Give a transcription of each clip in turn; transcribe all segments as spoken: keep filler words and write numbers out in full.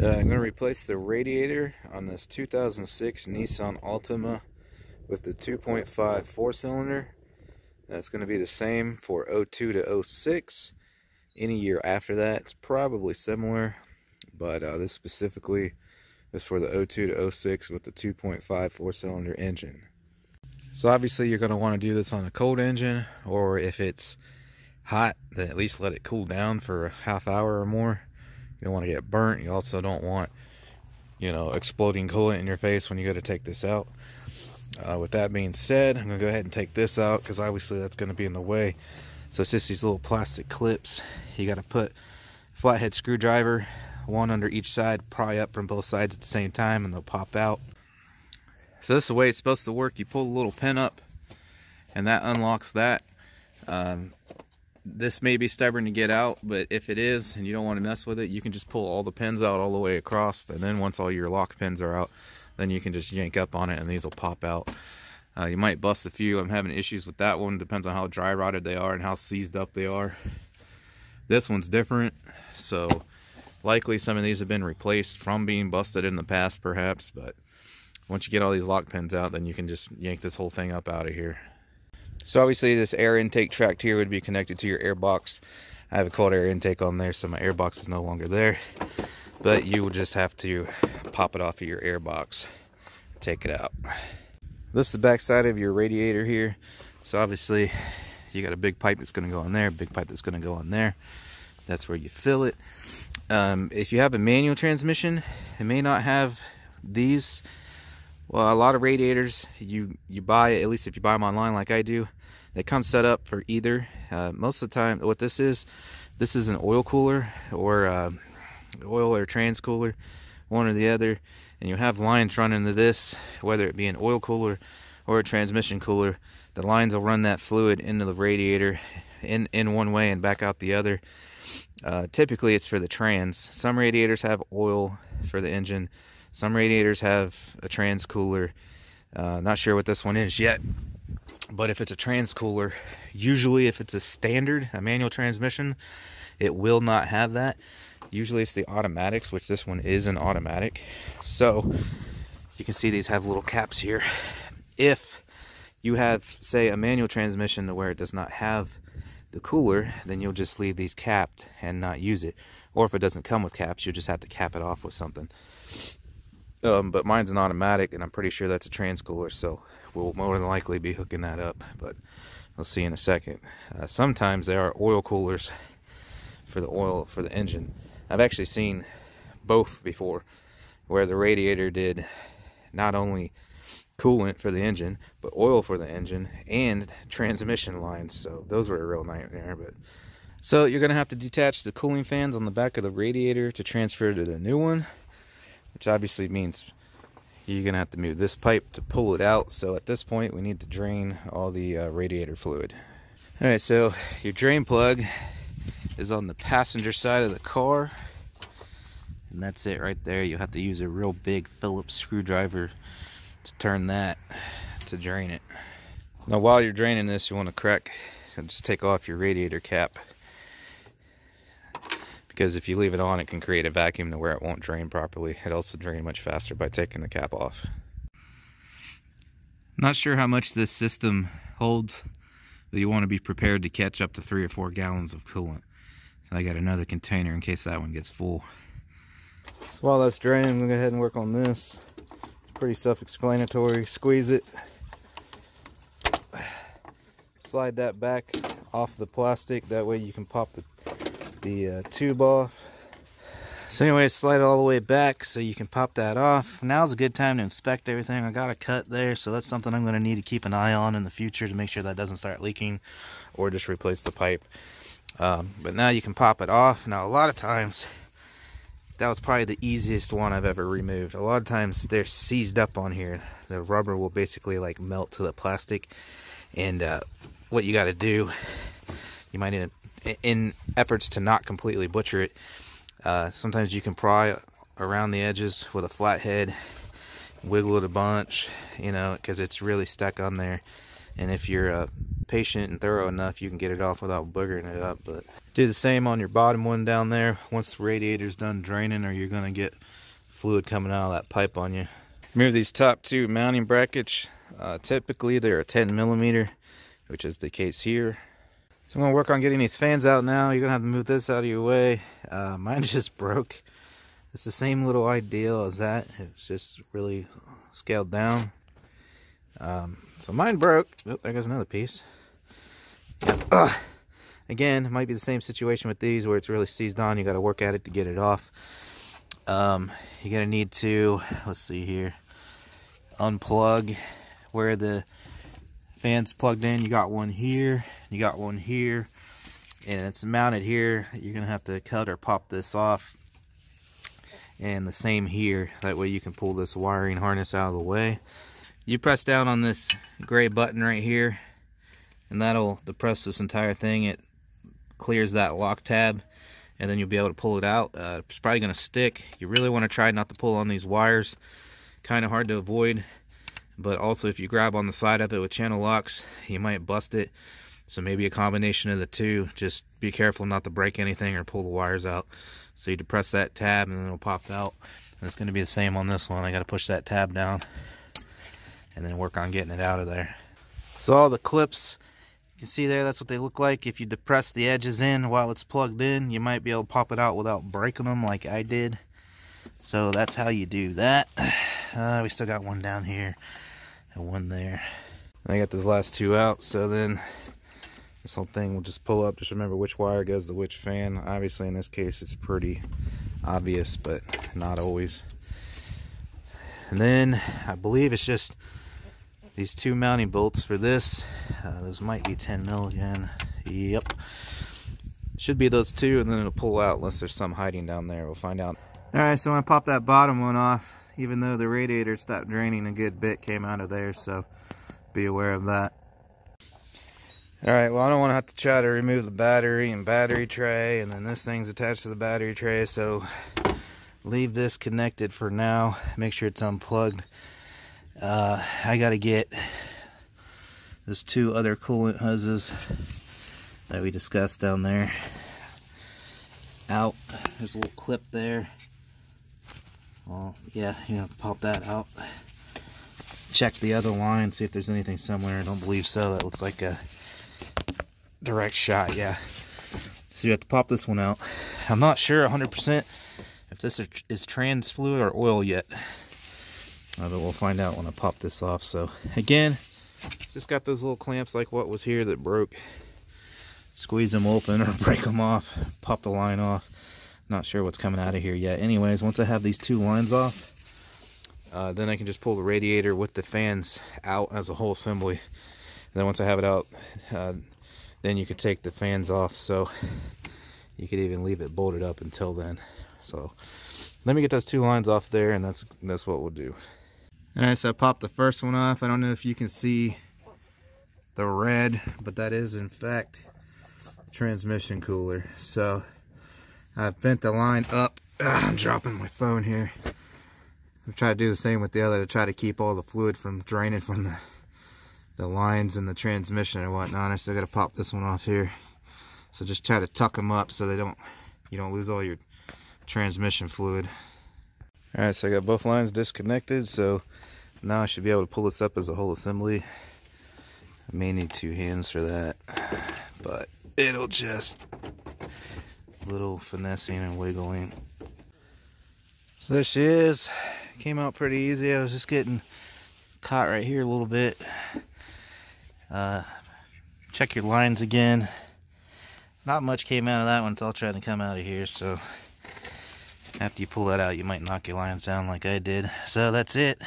Uh, I'm going to replace the radiator on this two thousand six Nissan Altima with the two point five four-cylinder. That's going to be the same for oh two to oh six. Any year after that, it's probably similar, but uh, this specifically is for the oh two to oh six with the two point five four-cylinder engine. So obviously you're going to want to do this on a cold engine, or if it's hot, then at least let it cool down for a half hour or more. You don't want to get burnt. You also don't want, you know, exploding coolant in your face when you go to take this out. Uh, with that being said, I'm going to go ahead and take this out because obviously that's going to be in the way. So it's just these little plastic clips. You got to put a flathead screwdriver, one under each side, pry up from both sides at the same time, and they'll pop out. So this is the way it's supposed to work. You pull the little pin up, and that unlocks that. Um, This may be stubborn to get out, but if it is and you don't want to mess with it, you can just pull all the pins out all the way across, and then once all your lock pins are out, then you can just yank up on it and these will pop out. Uh, you might bust a few. I'm having issues with that one. Depends on how dry rotted they are and how seized up they are. This one's different, so likely some of these have been replaced from being busted in the past perhaps, but once you get all these lock pins out, then you can just yank this whole thing up out of here. So obviously this air intake tract here would be connected to your air box. I have a cold air intake on there, so my air box is no longer there. But you will just have to pop it off of your air box, take it out. This is the back side of your radiator here. So obviously you got a big pipe that's going to go in there, big pipe that's going to go in there. That's where you fill it. Um, if you have a manual transmission, it may not have these. Well, a lot of radiators you, you buy, at least if you buy them online like I do, they come set up for either. Uh, most of the time, what this is, this is an oil cooler or uh, oil or trans cooler, one or the other. And you have lines running to this, whether it be an oil cooler or a transmission cooler. The lines will run that fluid into the radiator in, in one way and back out the other. Uh, typically, it's for the trans. Some radiators have oil for the engine. Some radiators have a trans cooler. Uh, not sure what this one is yet, but if it's a trans cooler, usually if it's a standard, a manual transmission, it will not have that. Usually it's the automatics, which this one is an automatic. So you can see these have little caps here. If you have, say, a manual transmission to where it does not have the cooler, then you'll just leave these capped and not use it. Or if it doesn't come with caps, you'll just have to cap it off with something. Um, but mine's an automatic, and I'm pretty sure that's a trans cooler, so we'll more than likely be hooking that up, but we'll see in a second. Uh, sometimes there are oil coolers for the oil for the engine. I've actually seen both before, where the radiator did not only coolant for the engine, but oil for the engine and transmission lines, so those were a real nightmare. But so you're going to have to detach the cooling fans on the back of the radiator to transfer to the new one, which obviously means you're going to have to move this pipe to pull it out. So at this point, we need to drain all the uh, radiator fluid. All right, so your drain plug is on the passenger side of the car. And that's it right there. You'll have to use a real big Phillips screwdriver to turn that to drain it. Now, while you're draining this, you want to crack and just take off your radiator cap, because if you leave it on, it can create a vacuum to where it won't drain properly. It also drains much faster by taking the cap off. Not sure how much this system holds, but you want to be prepared to catch up to three or four gallons of coolant. So I got another container in case that one gets full. So while that's draining, I'm going to go ahead and work on this. It's pretty self-explanatory. Squeeze it. Slide that back off the plastic. That way you can pop the the uh, tube off. So anyway, slide it all the way back so you can pop that off. Now's a good time to inspect everything. I got a cut there, so that's something I'm going to need to keep an eye on in the future to make sure that doesn't start leaking, or just replace the pipe. Um, but now you can pop it off. Now, a lot of times, that was probably the easiest one I've ever removed. A lot of times they're seized up on here. The rubber will basically like melt to the plastic, and uh, what you got to do, you might need to, in efforts to not completely butcher it, uh, sometimes you can pry around the edges with a flathead, wiggle it a bunch, you know, because it's really stuck on there. and if you're uh, patient and thorough enough, you can get it off without boogering it up. But do the same on your bottom one down there once the radiator's done draining, or you're going to get fluid coming out of that pipe on you. Remember these top two mounting brackets, uh, typically they're a ten millimeter, which is the case here. So I'm going to work on getting these fans out now. You're going to have to move this out of your way. Uh, mine just broke. It's the same little ideal as that. It's just really scaled down. Um, so mine broke. Oh, there goes another piece. Uh, again, it might be the same situation with these where it's really seized on. You got to work at it to get it off. Um, you're going to need to, let's see here, unplug where the fan's plugged in. You got one here, you got one here, and it's mounted here. You're going to have to cut or pop this off. And the same here. That way you can pull this wiring harness out of the way. You press down on this gray button right here, and that'll depress this entire thing. It clears that lock tab, and then you'll be able to pull it out. Uh, it's probably going to stick. You really want to try not to pull on these wires. Kind of hard to avoid, but also if you grab on the side of it with channel locks, you might bust it. So maybe a combination of the two. Just be careful not to break anything or pull the wires out. So you depress that tab and then it'll pop out. And it's going to be the same on this one. I got to push that tab down and then work on getting it out of there. So all the clips you can see there, that's what they look like. If you depress the edges in while it's plugged in, you might be able to pop it out without breaking them like I did. So that's how you do that. Uh, we still got one down here and one there. And I got those last two out. So then this whole thing will just pull up. Just remember which wire goes to which fan. Obviously in this case it's pretty obvious, but not always. And then I believe it's just these two mounting bolts for this. Uh, those might be ten mil again. Yep, should be those two, and then it'll pull out unless there's some hiding down there. We'll find out. All right, so when I pop that bottom one off, even though the radiator stopped draining, a good bit came out of there, so be aware of that. Alright, well I don't want to have to try to remove the battery and battery tray, and then this thing's attached to the battery tray, so leave this connected for now. Make sure it's unplugged. Uh, I gotta get those two other coolant hoses that we discussed down there out. There's a little clip there. Well, yeah, you know, pop that out. Check the other line, see if there's anything somewhere. I don't believe so. That looks like a direct shot. Yeah, so you have to pop this one out. I'm not sure one hundred percent if this is trans fluid or oil yet, uh, but we'll find out when I pop this off. So again, just got those little clamps like what was here that broke. Squeeze them open or break them off, pop the line off. Not sure what's coming out of here yet. Anyways, once I have these two lines off, uh, then I can just pull the radiator with the fans out as a whole assembly. And then once I have it out, uh, then you could take the fans off. So you could even leave it bolted up until then. So let me get those two lines off there, and that's that's what we'll do. All right, so I popped the first one off. I don't know if you can see the red, but that is in fact the transmission cooler. So I've bent the line up. Ugh, I'm dropping my phone here. I'm trying to do the same with the other to try to keep all the fluid from draining from the the lines and the transmission and whatnot. I still gotta pop this one off here. So just try to tuck them up so they don't, you don't lose all your transmission fluid. All right, so I got both lines disconnected. So now I should be able to pull this up as a whole assembly. I may need two hands for that, but it'll just little finessing and wiggling. So there she is. Came out pretty easy. I was just getting caught right here a little bit. Uh, check your lines again. Not much came out of that one. It's all trying to come out of here, so after you pull that out you might knock your lines down like I did. So that's it.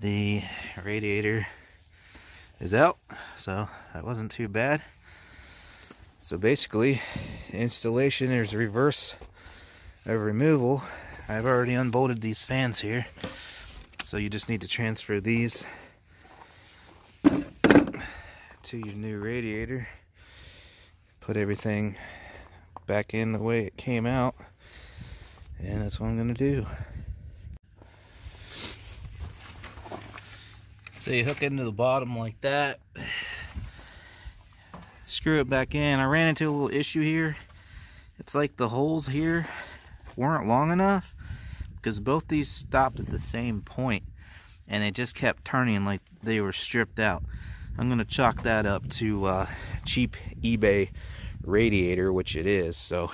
The radiator is out, so that wasn't too bad. So basically installation is reverse of removal. I've already unbolted these fans here, so you just need to transfer these to your new radiator, put everything back in the way it came out, and that's what I'm gonna do. So you hook into the bottom like that, screw it back in. I ran into a little issue here. It's like the holes here weren't long enough because both these stopped at the same point and they just kept turning like they were stripped out. I'm gonna chalk that up to uh, cheap eBay radiator, which it is. So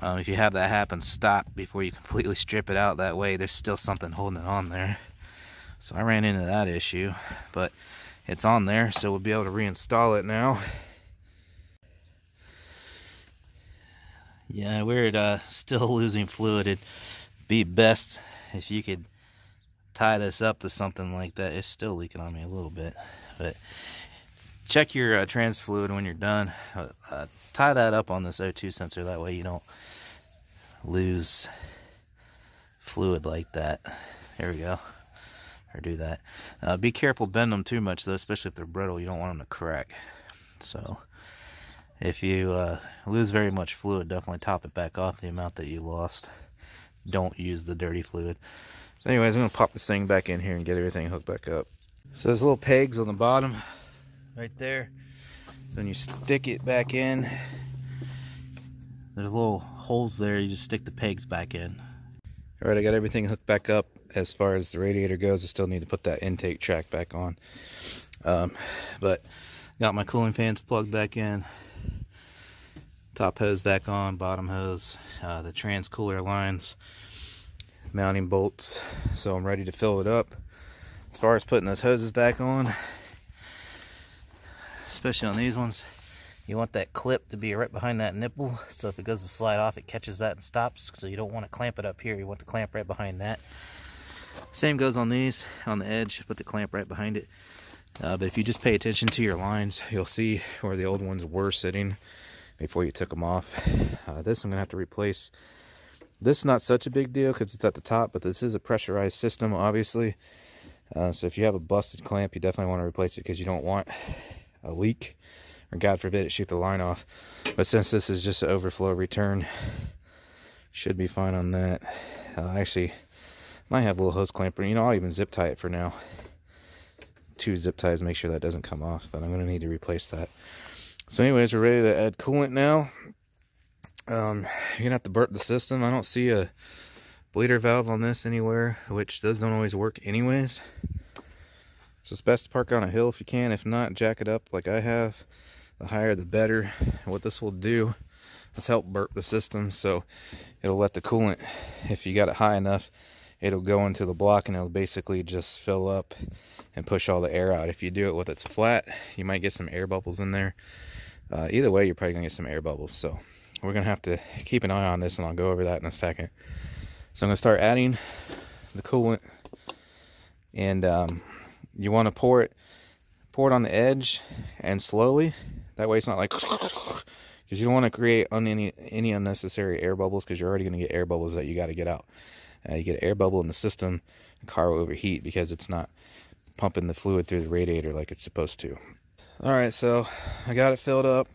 um, if you have that happen, stop before you completely strip it out. That way there's still something holding it on there. So I ran into that issue, but it's on there, so we'll be able to reinstall it now. Yeah, we're uh, still losing fluid. It'd be best if you could tie this up to something like that. It's still leaking on me a little bit, but check your uh, trans fluid when you're done. Uh, uh, tie that up on this O two sensor, that way you don't lose fluid like that. There we go. Or do that. Uh, be careful, bend them too much though, especially if they're brittle. You don't want them to crack. So if you uh, lose very much fluid, definitely top it back off the amount that you lost. Don't use the dirty fluid. So anyways, I'm going to pop this thing back in here and get everything hooked back up. So there's little pegs on the bottom right there. So when you stick it back in, there's little holes there. You just stick the pegs back in. All right, I got everything hooked back up. As far as the radiator goes, I still need to put that intake track back on. Um, but got my cooling fans plugged back in. Top hose back on, bottom hose, uh, the trans cooler lines, mounting bolts. So I'm ready to fill it up. As far as putting those hoses back on, especially on these ones, you want that clip to be right behind that nipple. So if it goes to slide off, it catches that and stops. So you don't want to clamp it up here. You want the clamp right behind that. Same goes on these, on the edge, put the clamp right behind it. Uh, but if you just pay attention to your lines, you'll see where the old ones were sitting before you took them off. Uh, this I'm going to have to replace. This is not such a big deal because it's at the top, but this is a pressurized system, obviously. Uh, so if you have a busted clamp, you definitely want to replace it because you don't want a leak. Or God forbid it shoot the line off. But since this is just an overflow return, should be fine on that. Uh, actually... I have a little hose clamper. You know, I'll even zip tie it for now. Two zip ties, make sure that doesn't come off, but I'm going to need to replace that. So anyways, we're ready to add coolant now. Um, you're going to have to burp the system. I don't see a bleeder valve on this anywhere, which those don't always work anyways. So it's best to park on a hill if you can. If not, jack it up like I have. The higher, the better. And what this will do is help burp the system, so it'll let the coolant, if you got it high enough, it'll go into the block and it'll basically just fill up and push all the air out. If you do it with it's flat, you might get some air bubbles in there. Uh, either way, you're probably gonna get some air bubbles. So we're gonna have to keep an eye on this, and I'll go over that in a second. So I'm gonna start adding the coolant, and um, you wanna pour it, pour it on the edge and slowly. That way it's not like, because you don't wanna create un any, any unnecessary air bubbles, because you're already gonna get air bubbles that you gotta get out. Uh, you get an air bubble in the system, the car will overheat because it's not pumping the fluid through the radiator like it's supposed to. Alright, so I got it filled up.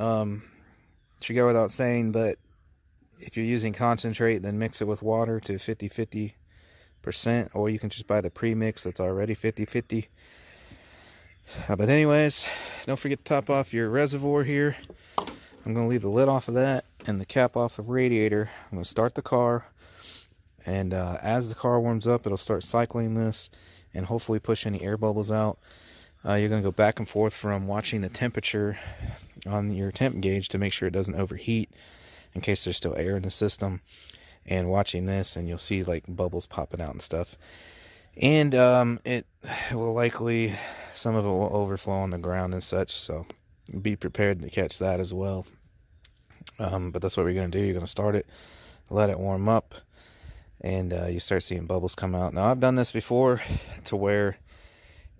Um, should go without saying, but if you're using concentrate, then mix it with water to fifty fifty percent, or you can just buy the pre-mix that's already fifty fifty. Uh, but anyways, don't forget to top off your reservoir here. I'm going to leave the lid off of that and the cap off of radiator. I'm going to start the car, and uh, as the car warms up, it'll start cycling this and hopefully push any air bubbles out. Uh, you're going to go back and forth from watching the temperature on your temp gauge to make sure it doesn't overheat in case there's still air in the system, and watching this, and you'll see like bubbles popping out and stuff. And um, it will likely, some of it will overflow on the ground and such, so be prepared to catch that as well. Um, but that's what we're going to do. You're going to start it, let it warm up, and uh, you start seeing bubbles come out. Now, I've done this before to where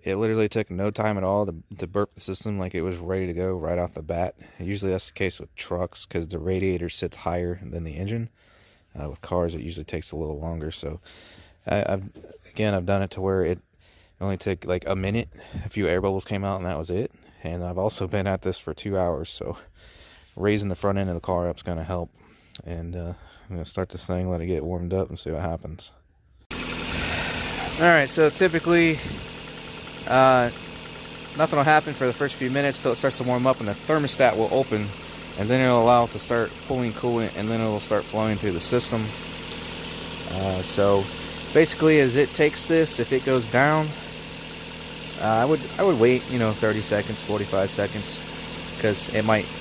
it literally took no time at all to, to burp the system, like it was ready to go right off the bat. And usually that's the case with trucks because the radiator sits higher than the engine. Uh, with cars, it usually takes a little longer. So, I, I've, again, I've done it to where it only took like a minute. A few air bubbles came out, and that was it. And I've also been at this for two hours, so raising the front end of the car up is going to help. And uh, I'm going to start this thing, let it get warmed up, and see what happens. Alright, so typically uh, nothing will happen for the first few minutes till it starts to warm up and the thermostat will open, and then it'll allow it to start pulling coolant, and then it'll start flowing through the system. Uh, so basically, as it takes this, if it goes down, uh, I would I would wait, you know, thirty seconds, forty-five seconds, because it might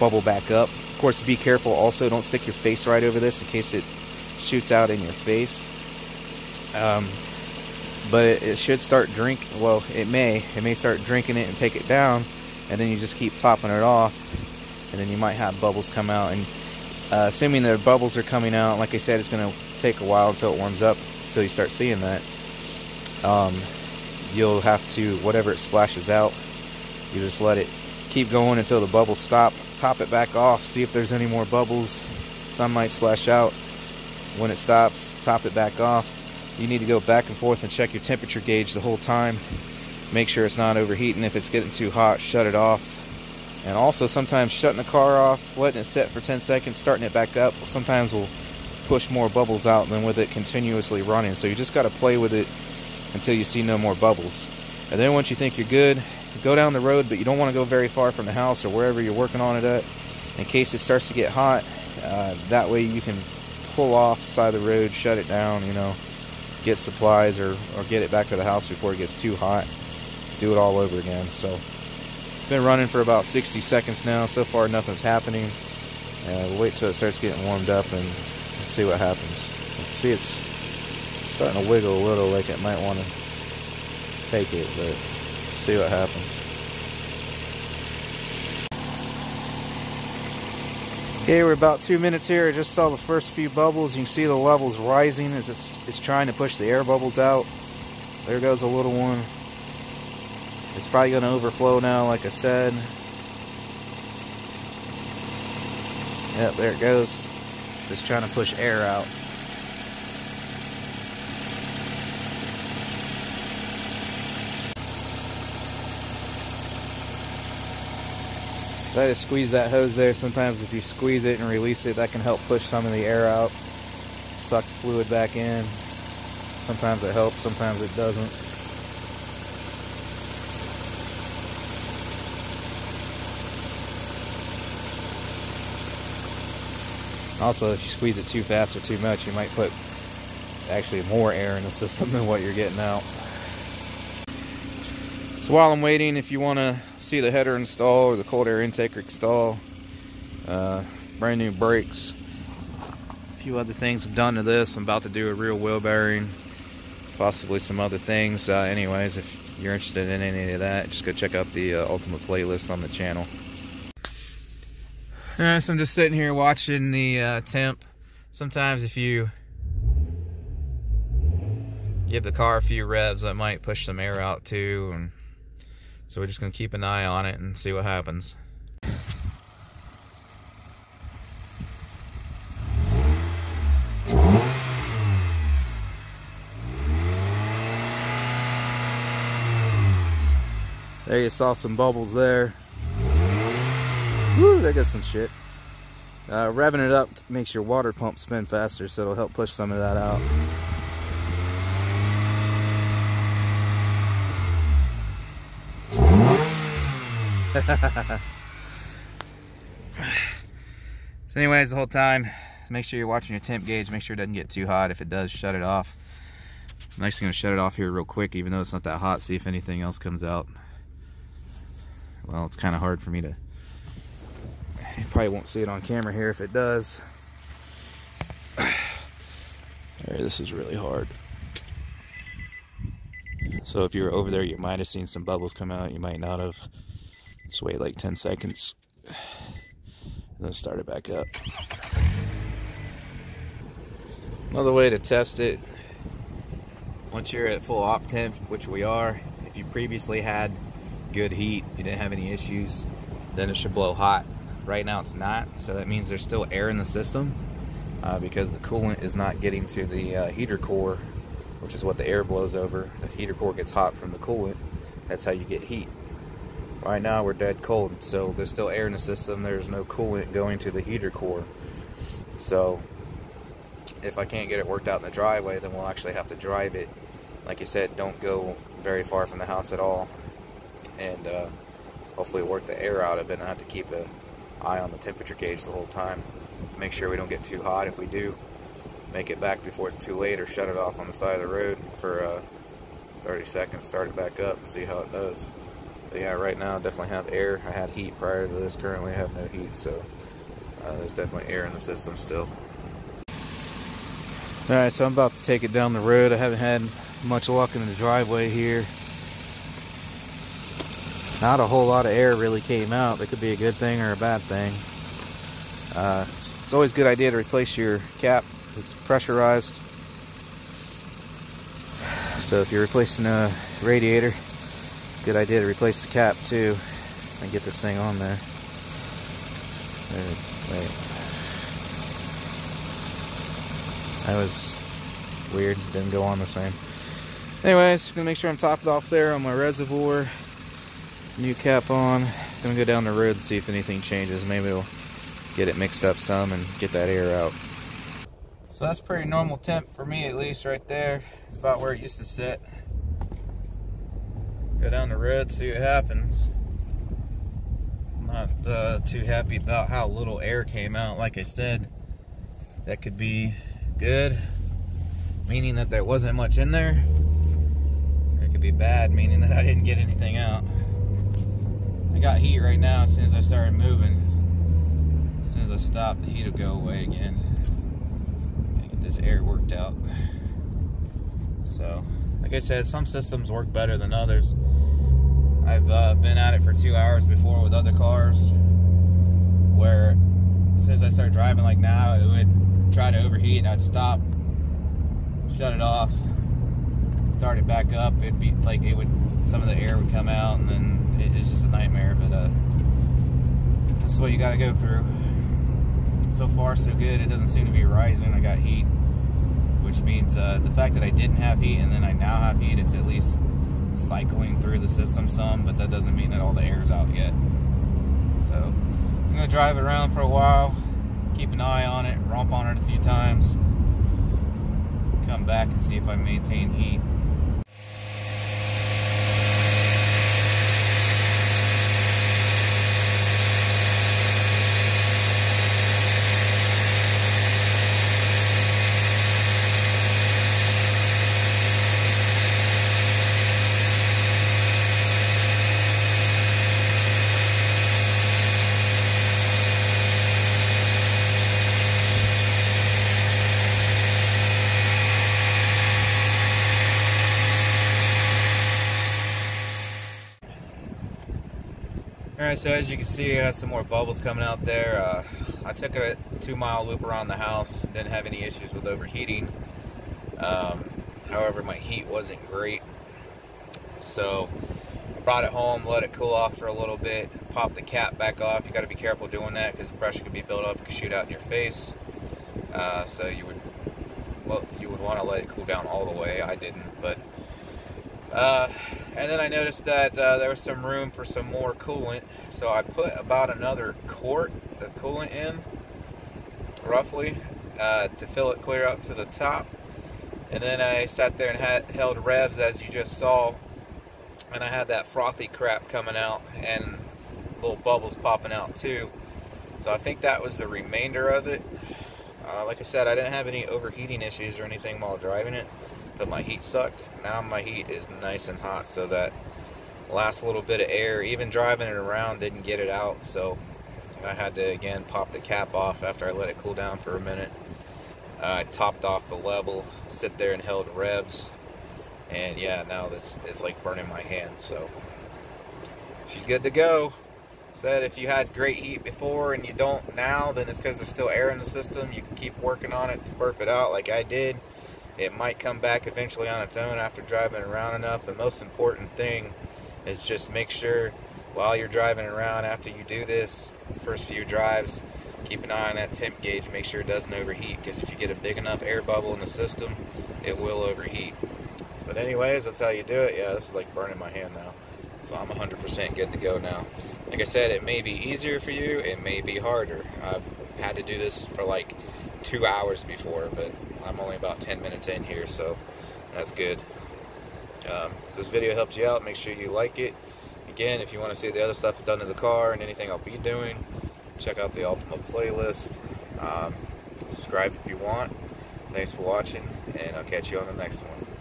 bubble back up. Of course, be careful. Also, don't stick your face right over this in case it shoots out in your face. Um, but it, it should start drink. Well, it may. It may start drinking it and take it down, and then you just keep topping it off, and then you might have bubbles come out. And uh, assuming the bubbles are coming out, like I said, it's going to take a while until it warms up, until you start seeing that. Um, you'll have to, whatever it splashes out, you just let it keep going until the bubbles stop. Top it back off, see if there's any more bubbles. Some might splash out. When it stops, top it back off. You need to go back and forth and check your temperature gauge the whole time. Make sure it's not overheating. If it's getting too hot, shut it off. And also, sometimes shutting the car off, letting it set for ten seconds, starting it back up, sometimes will push more bubbles out than with it continuously running. So you just got to play with it until you see no more bubbles. And then once you think you're good, go down the road, but you don't want to go very far from the house or wherever you're working on it at, in case it starts to get hot. Uh, that way you can pull off the side of the road, shut it down, you know, get supplies, or, or get it back to the house before it gets too hot. Do it all over again. So it's been running for about sixty seconds now. So far, nothing's happening. Uh, we'll wait till it starts getting warmed up and see what happens. See, it's starting to wiggle a little, like it might want to take it, but see what happens. Okay, we're about two minutes here. I just saw the first few bubbles. You can see the levels rising as it's, it's trying to push the air bubbles out. There goes a little one. It's probably going to overflow now, like I said. Yep, there it goes. Just trying to push air out. I just squeeze that hose there. Sometimes if you squeeze it and release it, that can help push some of the air out, suck fluid back in. Sometimes it helps, sometimes it doesn't. Also, if you squeeze it too fast or too much, you might put actually more air in the system than what you're getting out. So while I'm waiting, if you want to see the header install or the cold air intake install, uh, brand new brakes, a few other things I've done to this. I'm about to do a rear wheel bearing, possibly some other things. Uh, anyways, if you're interested in any of that, just go check out the uh, Altima playlist on the channel. All right, so I'm just sitting here watching the uh, temp. Sometimes if you give the car a few revs, that might push some air out too, and so we're just going to keep an eye on it and see what happens. There, you saw some bubbles there. Woo, there goes some shit. Uh, revving it up makes your water pump spin faster, so it'll help push some of that out. So anyways, the whole time, make sure you're watching your temp gauge. Make sure it doesn't get too hot. If it does, shut it off. I'm actually going to shut it off here real quick, even though it's not that hot. See if anything else comes out. Well, it's kind of hard for me to... You probably won't see it on camera here if it does. There, this is really hard. So if you were over there, you might have seen some bubbles come out. You might not have. Just wait like ten seconds and then start it back up. Another way to test it, once you're at full op temp, which we are, if you previously had good heat, you didn't have any issues, then it should blow hot. Right now it's not, so that means there's still air in the system uh, because the coolant is not getting to the uh, heater core, which is what the air blows over. The heater core gets hot from the coolant. That's how you get heat. Right now we're dead cold, so there's still air in the system. There's no coolant going to the heater core. So if I can't get it worked out in the driveway, then we'll actually have to drive it like I said, don't go very far from the house at all, and uh, hopefully work the air out of it, and I have to keep an eye on the temperature gauge the whole time. Make sure we don't get too hot. If we do, make it back before it's too late, or shut it off on the side of the road for uh, thirty seconds, start it back up and see how it does. But yeah, right now I definitely have air. I had heat prior to this. Currently I have no heat, so uh, there's definitely air in the system still. Alright, so I'm about to take it down the road. I haven't had much luck in the driveway here. Not a whole lot of air really came out. That could be a good thing or a bad thing. Uh, it's always a good idea to replace your cap. It's pressurized. So if you're replacing a radiator, it's a good idea to replace the cap too and get this thing on there. There, wait. That was weird, didn't go on the same. Anyways, gonna make sure I'm topped off there on my reservoir. New cap on. Gonna go down the road and see if anything changes. Maybe it'll get it mixed up some and get that air out. So that's pretty normal temp for me, at least right there. It's about where it used to sit. Go down the road, see what happens. I'm not uh, too happy about how little air came out. Like I said, that could be good, meaning that there wasn't much in there. It could be bad, meaning that I didn't get anything out. I got heat right now. As soon as I started moving, as soon as I stop, the heat will go away again. I get this air worked out. So, like I said, some systems work better than others. I've uh, been at it for two hours before with other cars, where as soon as I start driving like now, it would try to overheat and I'd stop, shut it off, start it back up. It'd be like it would, some of the air would come out, and then it, it's just a nightmare. But uh, that's what you got to go through. So far, so good. It doesn't seem to be rising. I got heat, which means uh, the fact that I didn't have heat and then I now have heat, it's at least cycling through the system some, but that doesn't mean that all the air's out yet. So I'm gonna drive it around for a while. Keep an eye on it, romp on it a few times, come back and see if I maintain heat. Alright, so as you can see, I got some more bubbles coming out there. Uh, I took a two mile loop around the house, didn't have any issues with overheating. Um, however, my heat wasn't great. So, brought it home, let it cool off for a little bit, popped the cap back off. You gotta be careful doing that because the pressure could be built up, it could shoot out in your face. Uh, so you would, well, you would want to let it cool down all the way. I didn't, but. Uh, and then I noticed that uh, there was some room for some more coolant, so I put about another quart of coolant in, roughly, uh, to fill it clear up to the top. And then I sat there and had, held revs, as you just saw, and I had that frothy crap coming out and little bubbles popping out too. So I think that was the remainder of it. Uh, like I said, I didn't have any overheating issues or anything while driving it, but my heat sucked. Now my heat is nice and hot, so that last little bit of air, even driving it around, didn't get it out. So I had to again pop the cap off after I let it cool down for a minute. Uh, I topped off the level, sit there and held revs, and yeah, now this it's like burning my hand. So she's good to go. Said if you had great heat before and you don't now, then it's because there's still air in the system. You can keep working on it to burp it out, like I did. It might come back eventually on its own after driving around enough. The most important thing is just make sure while you're driving around, after you do this first few drives, keep an eye on that temp gauge. Make sure it doesn't overheat, because if you get a big enough air bubble in the system, it will overheat. But anyways, that's how you do it. Yeah, this is like burning my hand now. So I'm one hundred percent good to go now. Like I said, it may be easier for you. It may be harder. I've had to do this for like two hours before, but I'm only about ten minutes in here, so that's good. Um, if this video helps you out, make sure you like it. Again, if you want to see the other stuff I've done to the car and anything I'll be doing, check out the Altima playlist. Um, subscribe if you want. Thanks for watching, and I'll catch you on the next one.